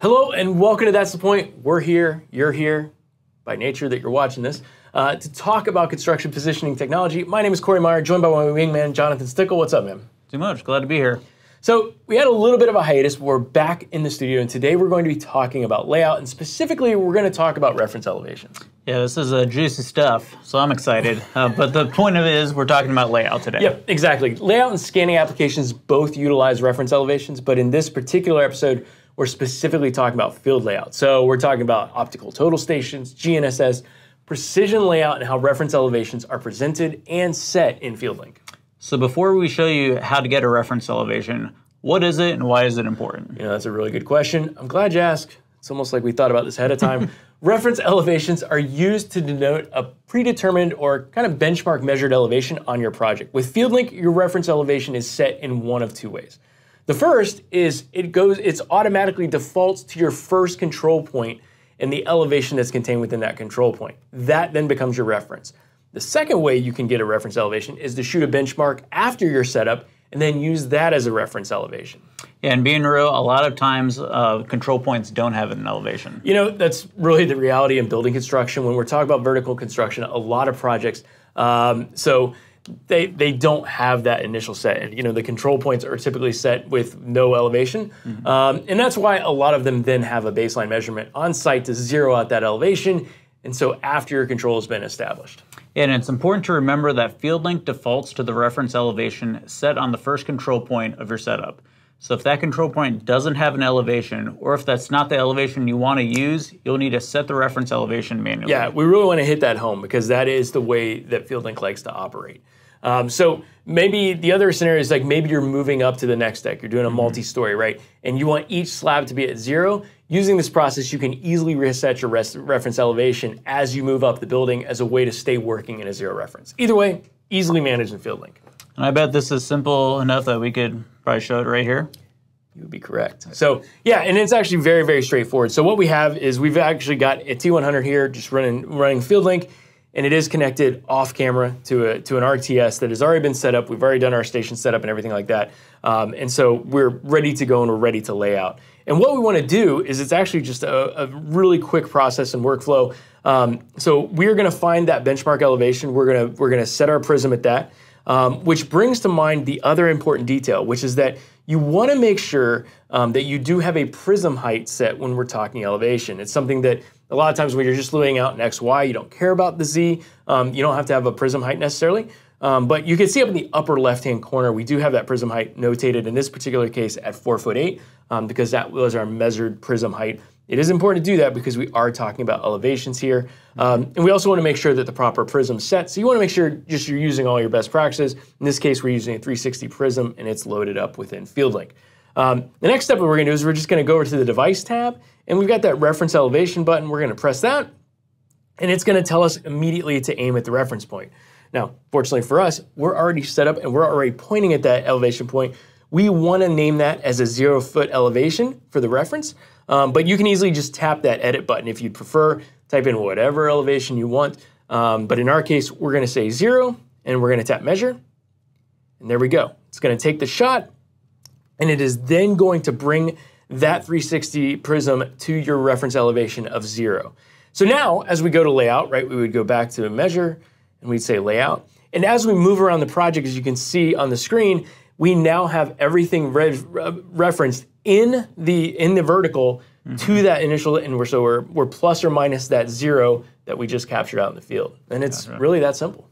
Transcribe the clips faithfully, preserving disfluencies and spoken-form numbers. Hello and welcome to That's The Point. We're here, you're here, by nature that you're watching this, uh, to talk about construction positioning technology. My name is Corey Meyer, joined by my wingman, Jonathan Stickel. What's up, man? Too much, glad to be here. So we had a little bit of a hiatus, but we're back in the studio, and today we're going to be talking about layout, and specifically we're going to talk about reference elevations. Yeah, this is uh, juicy stuff, so I'm excited. uh, but the point of it is we're talking about layout today. Yep, exactly. Layout and scanning applications both utilize reference elevations, but in this particular episode, we're specifically talking about field layout. So we're talking about optical total stations, G N S S, precision layout, and how reference elevations are presented and set in FieldLink. So before we show you how to get a reference elevation, what is it and why is it important? Yeah, that's a really good question. I'm glad you asked. It's almost like we thought about this ahead of time. Reference elevations are used to denote a predetermined or kind of benchmark measured elevation on your project. With FieldLink, your reference elevation is set in one of two ways. The first is it goes, it's automatically defaults to your first control point and the elevation that's contained within that control point. That then becomes your reference. The second way you can get a reference elevation is to shoot a benchmark after your setup and then use that as a reference elevation. Yeah, and being real, a lot of times uh, control points don't have an elevation. You know, that's really the reality in building construction. When we're talking about vertical construction, a lot of projects, um, so they, they don't have that initial set. You know, the control points are typically set with no elevation. Mm-hmm. um, and that's why a lot of them then have a baseline measurement on site to zero out that elevation. And so after your control has been established. And it's important to remember that FieldLink defaults to the reference elevation set on the first control point of your setup. So if that control point doesn't have an elevation, or if that's not the elevation you want to use, you'll need to set the reference elevation manually. Yeah, we really want to hit that home because that is the way that FieldLink likes to operate. Um, so maybe the other scenario is like maybe you're moving up to the next deck, you're doing a multi-story, right? And you want each slab to be at zero. Using this process, you can easily reset your res reference elevation as you move up the building as a way to stay working in a zero reference. Either way, easily managed in FieldLink. And I bet this is simple enough that we could probably show it right here. You would be correct. So yeah, and it's actually very, very straightforward. So what we have is we've actually got a T one hundred here just running, running FieldLink, and it is connected off camera to, a, to an R T S that has already been set up. We've already done our station setup and everything like that. Um, and so we're ready to go and we're ready to lay out. And what we want to do is it's actually just a, a really quick process and workflow. Um, so we're going to find that benchmark elevation. We're going to, we're going to set our prism at that, um, which brings to mind the other important detail, which is that you want to make sure um, that you do have a prism height set when we're talking elevation. It's something that a lot of times when you're just laying out an X, Y, you don't care about the Z. Um, you don't have to have a prism height necessarily. Um, but you can see up in the upper left-hand corner, we do have that prism height notated in this particular case at four foot eight, um, because that was our measured prism height. It is important to do that because we are talking about elevations here. Um, and we also want to make sure that the proper prism set. So you want to make sure just you're using all your best practices. In this case, we're using a three sixty prism and it's loaded up within FieldLink. Um, the next step that we're going to do is we're just going to go over to the device tab and we've got that reference elevation button. We're going to press that and it's going to tell us immediately to aim at the reference point. Now, fortunately for us, we're already set up and we're already pointing at that elevation point. We want to name that as a zero foot elevation for the reference, um, but you can easily just tap that edit button if you'd prefer, type in whatever elevation you want. Um, but in our case, we're going to say zero and we're going to tap measure. And there we go. It's going to take the shot and it is then going to bring that three sixty prism to your reference elevation of zero. So now as we go to layout, right, we would go back to measure and we'd say layout. And as we move around the project, as you can see on the screen, we now have everything re re referenced in the in the vertical mm-hmm. to that initial, and we're so we're, we're plus or minus that zero that we just captured out in the field. And it's gotcha. Really that simple.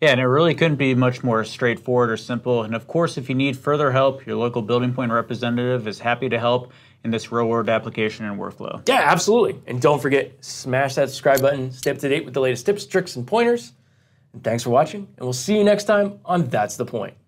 Yeah, and it really couldn't be much more straightforward or simple. And of course, if you need further help, your local building point representative is happy to help in this real-world application and workflow. Yeah, absolutely. And don't forget, smash that subscribe button, stay up to date with the latest tips, tricks, and pointers. And thanks for watching, and we'll see you next time on That's The Point.